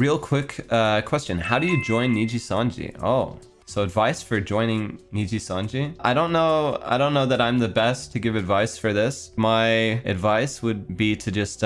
Real quick question. How do you join Nijisanji? Oh, so advice for joining Nijisanji? I don't know that I'm the best to give advice for this. My advice would be to just,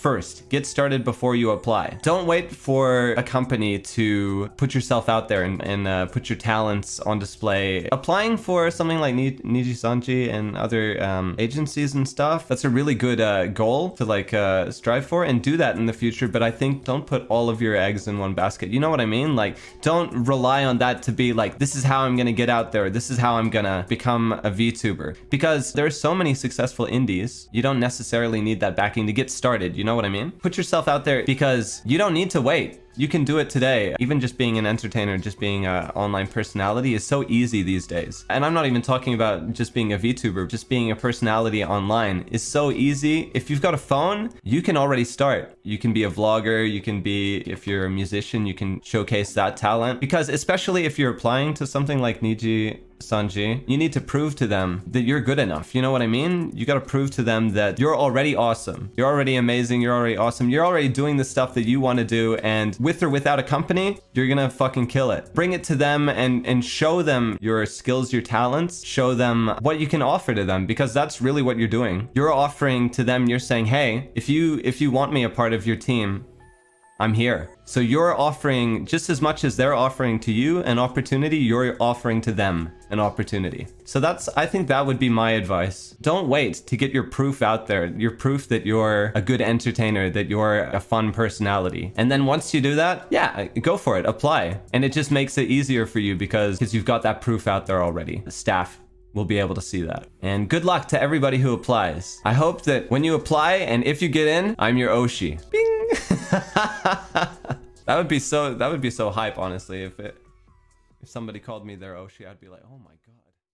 first, get started before you apply. Don't wait for a company to put yourself out there and put your talents on display. Applying for something like Nijisanji and other agencies and stuff, that's a really good goal to like strive for, and do that in the future. But I think don't put all of your eggs in one basket. You know what I mean? Like, don't rely on that to be like, this is how I'm gonna get out there, this is how I'm gonna become a VTuber. Because there are so many successful indies, you don't necessarily need that backing to get started, you know what I mean? Put yourself out there because you don't need to wait. You can do it today. Even just being an entertainer, just being an online personality is so easy these days. And I'm not even talking about just being a VTuber, just being a personality online is so easy. If you've got a phone, you can already start. You can be a vlogger, you can be, if you're a musician, you can showcase that talent. Because especially if you're applying to something like Nijisanji, you need to prove to them that you're good enough. You know what I mean? You got to prove to them that you're already awesome. You're already amazing. You're already awesome. You're already doing the stuff that you want to do, and with or without a company, you're going to fucking kill it. Bring it to them and show them your skills, your talents, show them what you can offer to them, because that's really what you're doing. You're offering to them, you're saying, "Hey, if you want me a part of your team, I'm here." So you're offering, just as much as they're offering to you an opportunity, you're offering to them an opportunity. So that's, I think that would be my advice. Don't wait to get your proof out there, your proof that you're a good entertainer, that you're a fun personality. And then once you do that, yeah, go for it, apply. And it just makes it easier for you because you've got that proof out there already. The staff we'll be able to see that. And good luck to everybody who applies. I hope that when you apply and if you get in, I'm your Oshi. Bing! That would be so hype, honestly. If somebody called me their Oshi, I'd be like, oh my god.